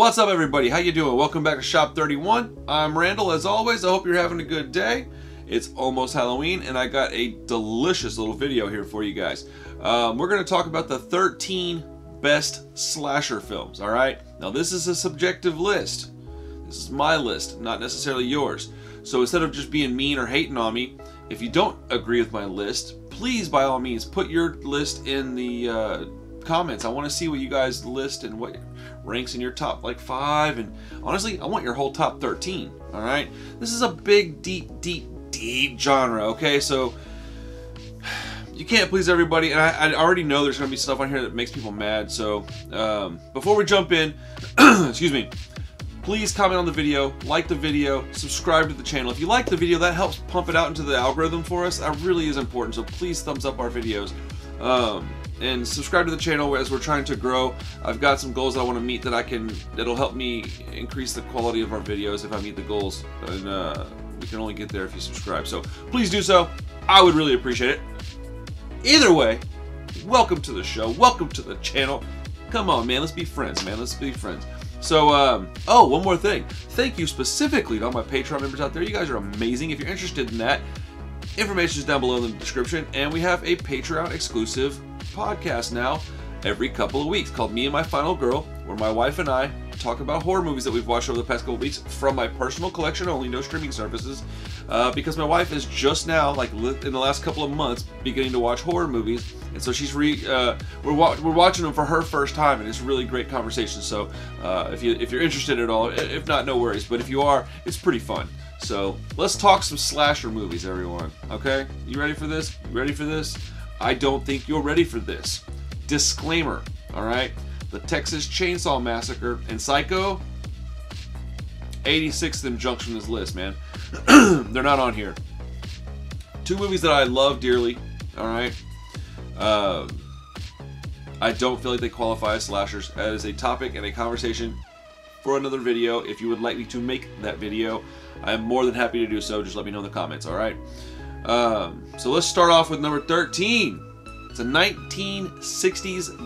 What's up, everybody? How you doing? Welcome back to Shop 31. I'm Randall, as always. I hope you're having a good day. It's almost Halloween, and I got a delicious little video here for you guys. We're going to talk about the 13 best slasher films, all right? Now, this is a subjective list. This is my list, not necessarily yours. So instead of just being mean or hating on me, if you don't agree with my list, please, by all means, put your list in the comments. I want to see what you guys list and what ranks in your top like 5, and honestly, I want your whole top 13. All right, this is a big, deep genre. Okay, so you can't please everybody, and I already know there's gonna be stuff on here that makes people mad. So before we jump in, excuse me, please comment on the video, like the video, subscribe to the channel. If you like the video, that helps pump it out into the algorithm for us. That really is important, so please thumbs up our videos. And subscribe to the channel as we're trying to grow. I've got some goals that I want to meet that'll help me increase the quality of our videos if I meet the goals. And we can only get there if you subscribe. So please do so. I would really appreciate it. Either way, welcome to the show. Welcome to the channel. Come on, man. Let's be friends, man. Let's be friends. So, oh, one more thing. Thank you specifically to all my Patreon members out there. You guys are amazing. If you're interested in that, information is down below in the description. And we have a Patreon exclusive podcast now every couple of weeks called Me and My Final Girl, where my wife and I talk about horror movies that we've watched over the past couple of weeks from my personal collection only, no streaming services, because my wife is just now, like in the last couple of months, beginning to watch horror movies, and so she's we're watching them for her first time, and it's really great conversation. So if you're interested at all, if not, no worries, but if you are, it's pretty fun. So let's talk some slasher movies, everyone. Okay, you ready for this? You ready for this? I don't think you're ready for this. Disclaimer, all right? The Texas Chainsaw Massacre and Psycho, 86th in junk from this list, man. They're not on here. Two movies that I love dearly, all right? I don't feel like they qualify as slashers. That is a topic and a conversation for another video. If you would like me to make that video, I am more than happy to do so. Just let me know in the comments, all right? So let's start off with number 13. It's a 1960s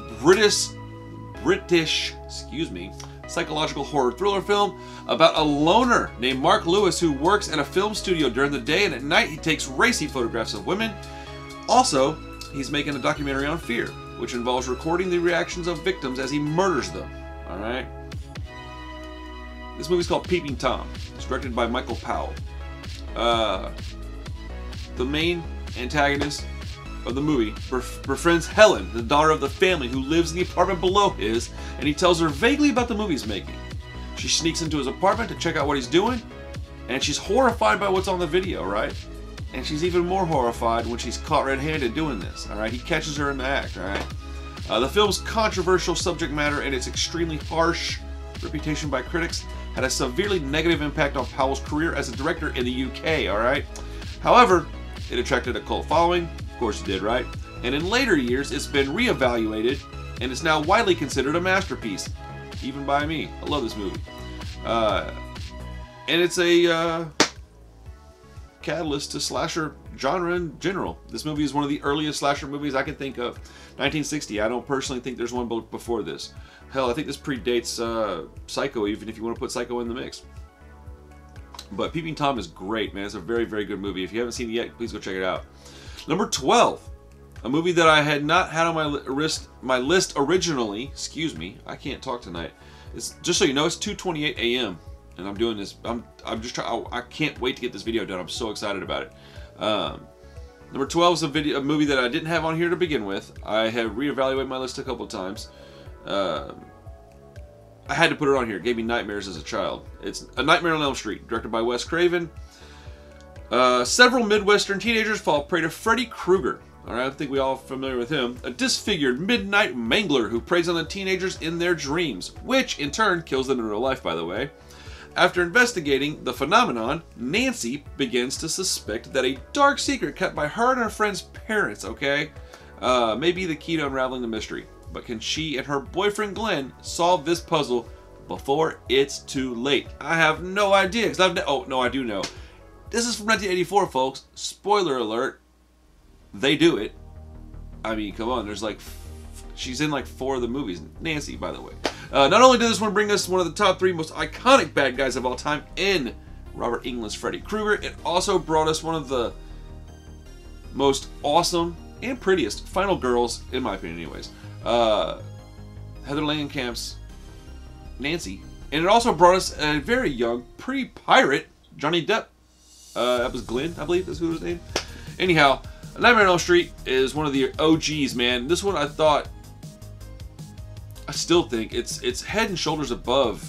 British, excuse me, psychological horror thriller film about a loner named Mark Lewis who works at a film studio during the day, and at night he takes racy photographs of women. Also, he's making a documentary on fear, which involves recording the reactions of victims as he murders them. All right. This movie's called Peeping Tom. It's directed by Michael Powell. The main antagonist of the movie befriends Helen, the daughter of the family who lives in the apartment below his, and he tells her vaguely about the movie he's making. She sneaks into his apartment to check out what he's doing, and she's horrified by what's on the video, right? And she's even more horrified when she's caught red-handed doing this, all right? He catches her in the act, all right? The film's controversial subject matter and its extremely harsh reputation by critics had a severely negative impact on Powell's career as a director in the UK, all right? However, it attracted a cult following, of course it did, right? And in later years, it's been reevaluated, and it's now widely considered a masterpiece, even by me. I love this movie. And it's a catalyst to slasher genre in general. This movie is one of the earliest slasher movies I can think of, 1960. I don't personally think there's one before this. Hell, I think this predates Psycho, even if you want to put Psycho in the mix. But Peeping Tom is great, man. It's a very, very good movie. If you haven't seen it yet, please go check it out. Number 12, a movie that I had not had on my list originally. Excuse me, I can't talk tonight. It's just so you know, it's 2:28 a.m. and I'm doing this. I'm just trying. I can't wait to get this video done. I'm so excited about it. Number 12 is a movie that I didn't have on here to begin with. I have reevaluated my list a couple times. I had to put it on here. It gave me nightmares as a child. It's A Nightmare on Elm Street, directed by Wes Craven. Several Midwestern teenagers fall prey to Freddy Krueger. All right, I think we all are familiar with him. A disfigured midnight mangler who preys on the teenagers in their dreams, which in turn kills them in real life, by the way. After investigating the phenomenon, Nancy begins to suspect that a dark secret kept by her and her friend's parents, okay, may be the key to unraveling the mystery. But can she and her boyfriend Glenn solve this puzzle before it's too late? I have no idea, because I've oh no, I do know. This is from 1984, folks. Spoiler alert. They do it. I mean, come on. There's like she's in like 4 of the movies. Nancy, by the way. Not only did this one bring us one of the top three most iconic bad guys of all time in Robert Englund's Freddy Krueger, it also brought us one of the most awesome and prettiest final girls, in my opinion anyways, Heather Langenkamp's Nancy. And it also brought us a very young, pretty pirate, Johnny Depp. That was Glenn, I believe, that's who his name. Anyhow, A Nightmare on Elm Street is one of the OGs, man. This one I thought, I still think, it's head and shoulders above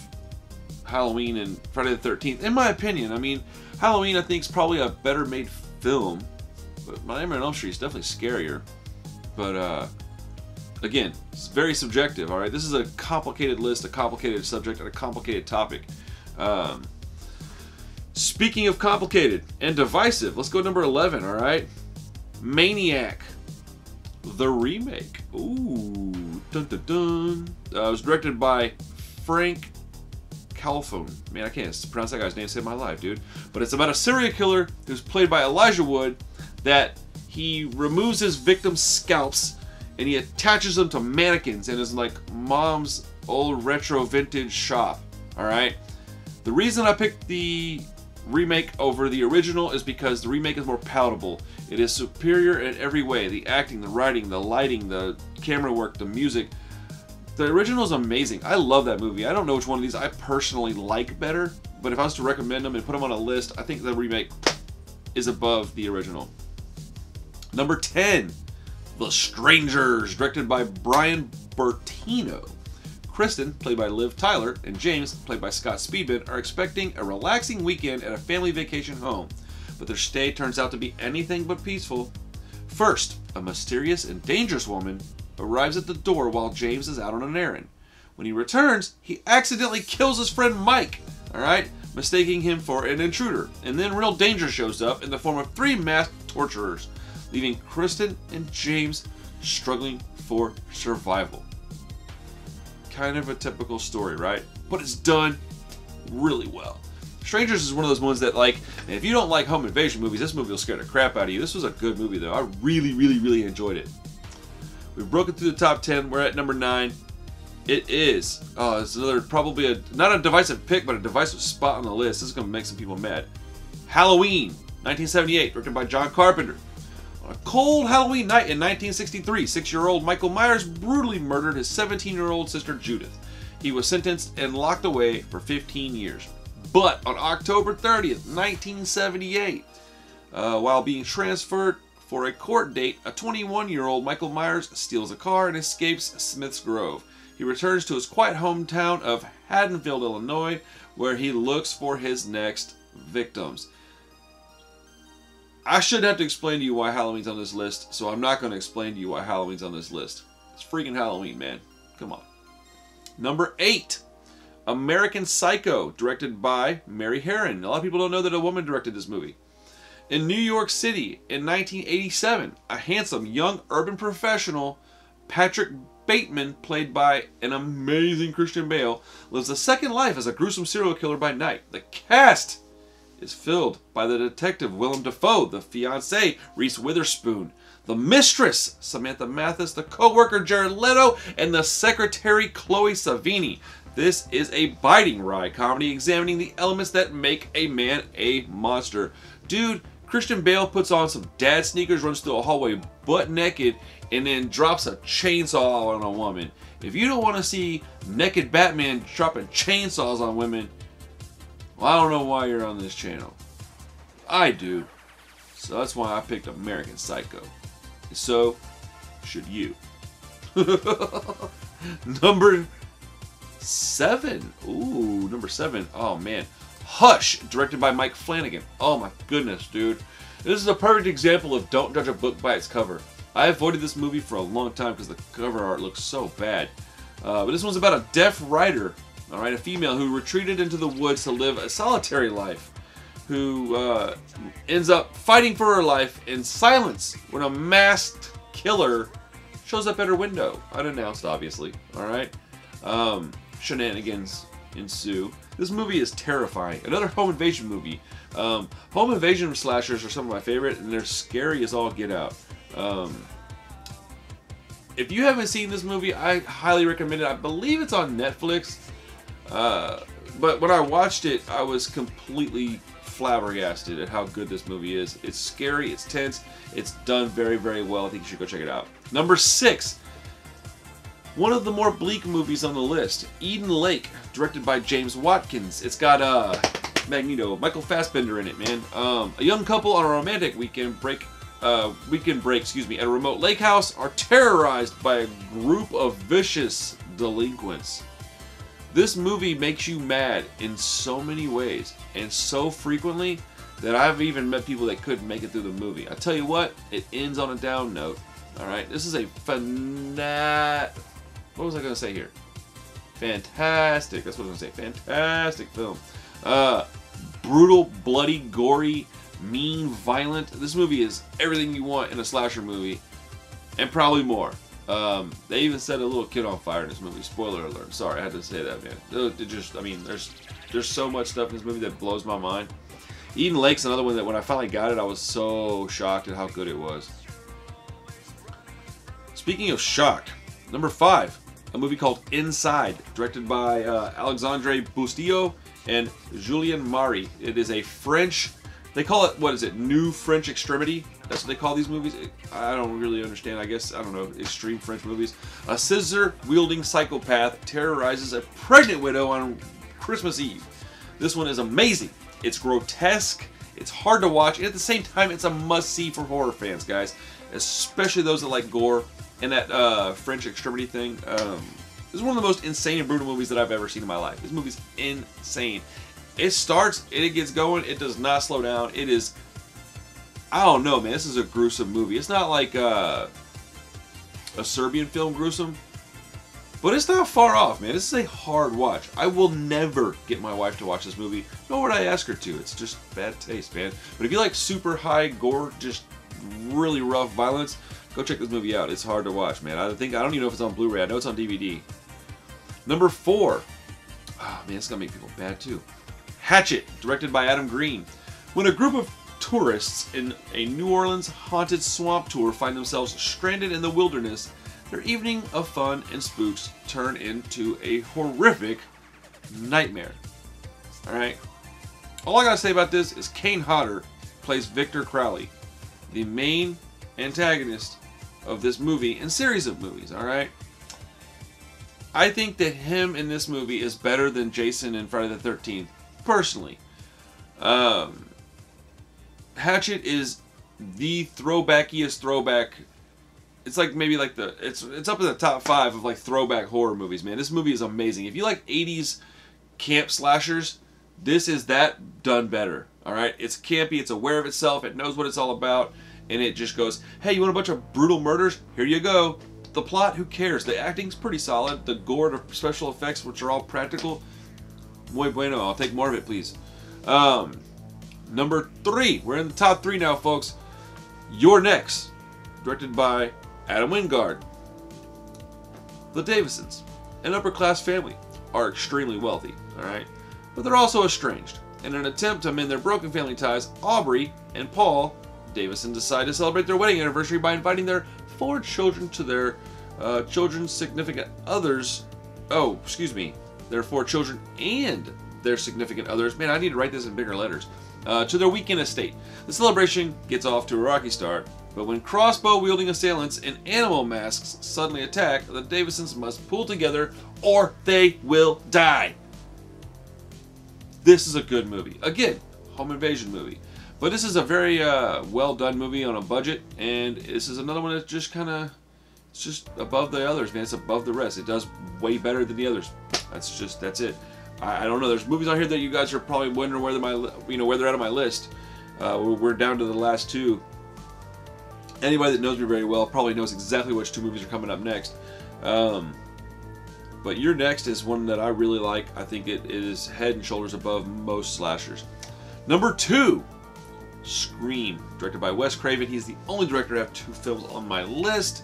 Halloween and Friday the 13th, in my opinion. I mean, Halloween I think is probably a better made film, but My Nightmare on Elm Street is definitely scarier. But again, it's very subjective, all right? This is a complicated list, a complicated subject, and a complicated topic. Speaking of complicated and divisive, let's go number 11, all right? Maniac: The Remake. Ooh, dun dun dun. It was directed by Frank Calvone. Man, I can't pronounce that guy's name to save my life, dude. But it's about a serial killer who's played by Elijah Wood, that he removes his victim's scalps and he attaches them to mannequins in his like mom's old retro vintage shop. All right. The reason I picked the remake over the original is because the remake is more palatable. It is superior in every way: the acting, the writing, the lighting, the camera work, the music. The original is amazing. I love that movie. I don't know which one of these I personally like better, but if I was to recommend them and put them on a list, I think the remake is above the original. Number 10, The Strangers, directed by Brian Bertino. Kristen, played by Liv Tyler, and James, played by Scott Speedman, are expecting a relaxing weekend at a family vacation home, but their stay turns out to be anything but peaceful. First, a mysterious and dangerous woman arrives at the door while James is out on an errand. When he returns, he accidentally kills his friend Mike, all right, mistaking him for an intruder. And then real danger shows up in the form of three masked torturers, leaving Kristen and James struggling for survival. Kind of a typical story, right? But it's done really well. Strangers is one of those ones that, like, if you don't like home invasion movies, this movie will scare the crap out of you. This was a good movie, though. I really, really, really enjoyed it. We've broken through the top 10. We're at number 9. It is. Oh, it's another, probably not a divisive pick, but a divisive spot on the list. This is going to make some people mad. Halloween, 1978, directed by John Carpenter. On a cold Halloween night in 1963, 6-year-old Michael Myers brutally murdered his 17-year-old sister Judith. He was sentenced and locked away for 15 years. But on October 30th, 1978, while being transferred for a court date, a 21-year-old Michael Myers steals a car and escapes Smith's Grove. He returns to his quiet hometown of Haddonfield, Illinois, where he looks for his next victims. I should have to explain to you why Halloween's on this list, so I'm not going to explain to you why Halloween's on this list. It's freaking Halloween, man. Come on. Number 8, American Psycho, directed by Mary Herron. A lot of people don't know that a woman directed this movie. In New York City in 1987, a handsome young urban professional, Patrick Bateman, played by an amazing Christian Bale, lives a second life as a gruesome serial killer by night. The cast is filled by the detective Willem Dafoe, the fiancée Reese Witherspoon, the mistress Samantha Mathis, the co-worker Jared Leto, and the secretary Chloe Savini. This is a biting, wry comedy examining the elements that make a man a monster. Dude, Christian Bale puts on some dad sneakers, runs through a hallway butt naked, and then drops a chainsaw on a woman. If you don't want to see naked Batman dropping chainsaws on women, well, I don't know why you're on this channel. I do. So that's why I picked American Psycho. So should you. Number 7. Ooh, number 7. Oh, man. Hush, directed by Mike Flanagan. Oh, my goodness, dude. This is a perfect example of don't judge a book by its cover. I avoided this movie for a long time because the cover art looks so bad. But this one's about a deaf writer. All right, a female who retreated into the woods to live a solitary life, who ends up fighting for her life in silence when a masked killer shows up at her window, unannounced, obviously. All right, shenanigans ensue. This movie is terrifying. Another home invasion movie. Home invasion slashers are some of my favorite, and they're scary as all get out. If you haven't seen this movie, I highly recommend it. I believe it's on Netflix. But when I watched it, I was completely flabbergasted at how good this movie is. It's scary, it's tense, it's done very, very well. I think you should go check it out. Number 6. One of the more bleak movies on the list, Eden Lake, directed by James Watkins. It's got Magneto, Michael Fassbender in it, man. A young couple on a romantic weekend break, at a remote lake house are terrorized by a group of vicious delinquents. This movie makes you mad in so many ways and so frequently that I've even met people that couldn't make it through the movie. I tell you what, it ends on a down note. All right, this is a fantastic. That's what I was gonna say. Fantastic film. Brutal, bloody, gory, mean, violent. This movie is everything you want in a slasher movie, and probably more. They even set a little kid on fire in this movie. Spoiler alert. Sorry, I had to say that, man. It just, I mean, there's so much stuff in this movie that blows my mind. Eden Lake's another one that when I finally got it, I was so shocked at how good it was. Speaking of shocked, number 5. A movie called Inside, directed by Alexandre Bustillo and Julien Mari. It is a French, they call it, what is it, New French Extremity? That's what they call these movies? I don't really understand, I guess, I don't know, extreme French movies. A scissor-wielding psychopath terrorizes a pregnant widow on Christmas Eve. This one is amazing. It's grotesque, it's hard to watch, and at the same time, it's a must-see for horror fans, guys. Especially those that like gore. And that French Extremity thing, this is one of the most insane and brutal movies that I've ever seen in my life. This movie's insane. It starts, and it gets going, it does not slow down. It is, I don't know, man, this is a gruesome movie. It's not like a Serbian film gruesome, but it's not far off, man. This is a hard watch. I will never get my wife to watch this movie, nor would I ask her to. It's just bad taste, man. But if you like super high gore, just really rough violence, go check this movie out. It's hard to watch, man. I don't even know if it's on Blu-ray. I know it's on DVD. Number 4. Oh, man, it's going to make people bad, too. Hatchet, directed by Adam Green. When a group of tourists in a New Orleans haunted swamp tour find themselves stranded in the wilderness, their evening of fun and spooks turn into a horrific nightmare. All right? All I got to say about this is Kane Hodder plays Victor Crowley, the main antagonist of this movie and series of movies, alright? I think that him in this movie is better than Jason in Friday the 13th, personally. Hatchet is the throwbackiest throwback. It's like maybe like the, it's up in the top 5 of like throwback horror movies, man. This movie is amazing. If you like 80s camp slashers, this is that done better, alright? It's campy, it's aware of itself, it knows what it's all about. And it just goes, hey, you want a bunch of brutal murders? Here you go. The plot, who cares? The acting's pretty solid. The gore, the special effects, which are all practical. Muy bueno. I'll take more of it, please. Number 3. We're in the top 3 now, folks. You're Next, directed by Adam Wingard. The Davisons, an upper-class family, are extremely wealthy, all right? But they're also estranged. In an attempt to mend their broken family ties, Aubrey and Paul Davison decide to celebrate their wedding anniversary by inviting their 4 children to their their 4 children and their significant others. Man, I need to write this in bigger letters. To their weekend estate. The celebration gets off to a rocky start, but when crossbow-wielding assailants in animal masks suddenly attack, the Davisons must pull together or they will die. This is a good movie. Again, home invasion movie. But this is a very well-done movie on a budget, and this is another one that's just kind of, it's just above the others, man. It's above the rest. It does way better than the others. That's it. I don't know. There's movies on here that you guys are probably wondering where they're at on my list. We're down to the last 2. Anybody that knows me very well probably knows exactly which 2 movies are coming up next. But You're Next is one that I really like. I think it is head and shoulders above most slashers. Number 2. Scream, directed by Wes Craven. He's the only director to have 2 films on my list.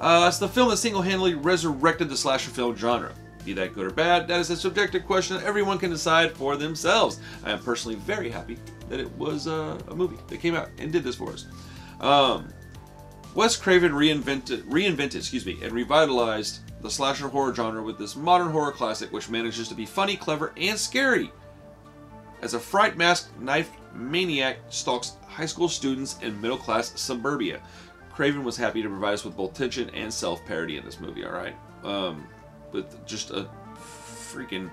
It's the film that single-handedly resurrected the slasher film genre. Be that good or bad, that is a subjective question that everyone can decide for themselves. I am personally very happy that it was a movie that came out and did this for us. Wes Craven reinvented and revitalized the slasher horror genre with this modern horror classic, which manages to be funny, clever, and scary. As a fright masked knife maniac stalks high school students in middle-class suburbia. Craven was happy to provide us with both tension and self-parody in this movie, all right? With just a freaking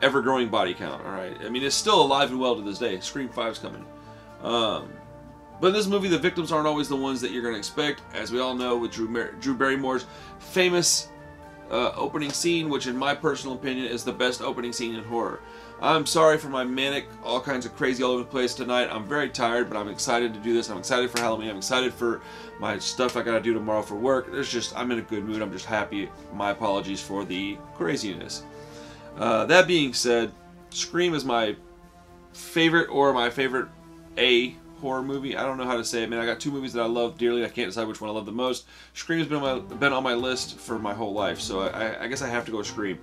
ever-growing body count, all right? I mean, it's still alive and well to this day. Scream 5's coming. But in this movie, the victims aren't always the ones that you're going to expect, as we all know with Drew Barrymore's famous opening scene, which in my personal opinion is the best opening scene in horror. I'm sorry for my manic, all kinds of crazy all over the place tonight. I'm very tired, but I'm excited to do this. I'm excited for Halloween. I'm excited for my stuff I gotta do tomorrow for work. There's just, I'm in a good mood. I'm just happy. My apologies for the craziness. That being said, Scream is my favorite, or my favorite A horror movie. I don't know how to say it, man. I got two movies that I love dearly. I can't decide which one I love the most. Scream has been on my list for my whole life, so I guess I have to go with Scream.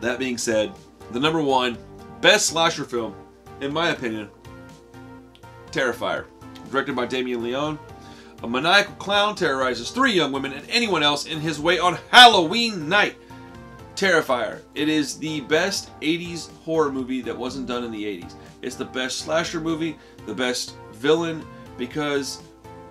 That being said, the number one best slasher film, in my opinion, Terrifier. Directed by Damien Leone, a maniacal clown terrorizes three young women and anyone else in his way on Halloween night. Terrifier. It is the best 80s horror movie that wasn't done in the 80s. It's the best slasher movie, the best villain, because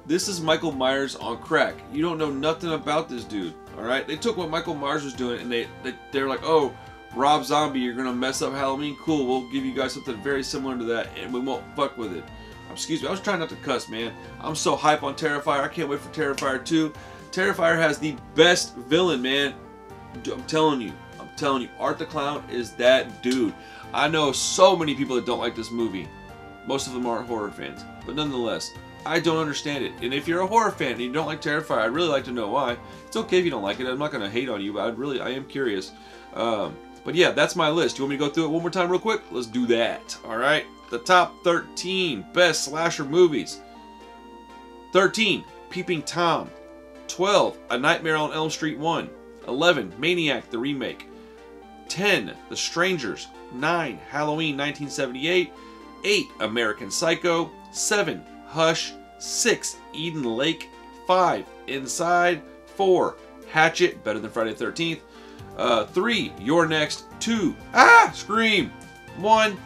this is Michael Myers on crack. You don't know nothing about this dude, all right? They took what Michael Myers was doing and they're like, oh, Rob Zombie, you're gonna mess up Halloween? Cool, we'll give you guys something very similar to that and we won't fuck with it. Excuse me, I was trying not to cuss, man. I'm so hype on Terrifier. I can't wait for Terrifier 2. Terrifier has the best villain, man. I'm telling you, Art the Clown is that dude. I know so many people that don't like this movie. Most of them aren't horror fans, but nonetheless, I don't understand it. And if you're a horror fan and you don't like Terrifier, I'd really like to know why. It's okay if you don't like it. I'm not gonna hate on you, but I am curious. But yeah, that's my list. You want me to go through it one more time real quick? Let's do that, all right? The top 13 best slasher movies. 13, Peeping Tom. 12, A Nightmare on Elm Street 1. 11, Maniac: The Remake. 10, The Strangers. 9, Halloween 1978. 8, American Psycho. 7, Hush. 6, Eden Lake. 5, Inside. 4, Hatchet, better than Friday the 13th. 3, You're Next. 2, Scream. 1,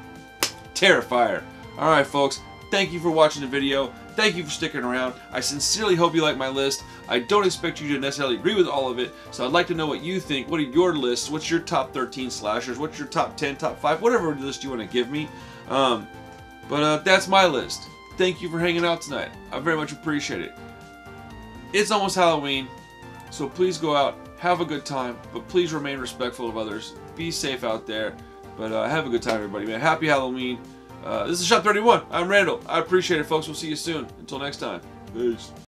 Terrifier. Alright folks, thank you for watching the video. Thank you for sticking around. I sincerely hope you like my list. I don't expect you to necessarily agree with all of it, so I'd like to know what you think. What are your lists? What's your top 13 slashers? What's your top 10, top 5? Whatever list you want to give me. But that's my list. Thank you for hanging out tonight. I very much appreciate it. It's almost Halloween, so please go out, have a good time, but please remain respectful of others. Be safe out there, but have a good time, everybody, man. Happy Halloween. This is Shop 31. I'm Randall. I appreciate it, folks. We'll see you soon. Until next time. Peace.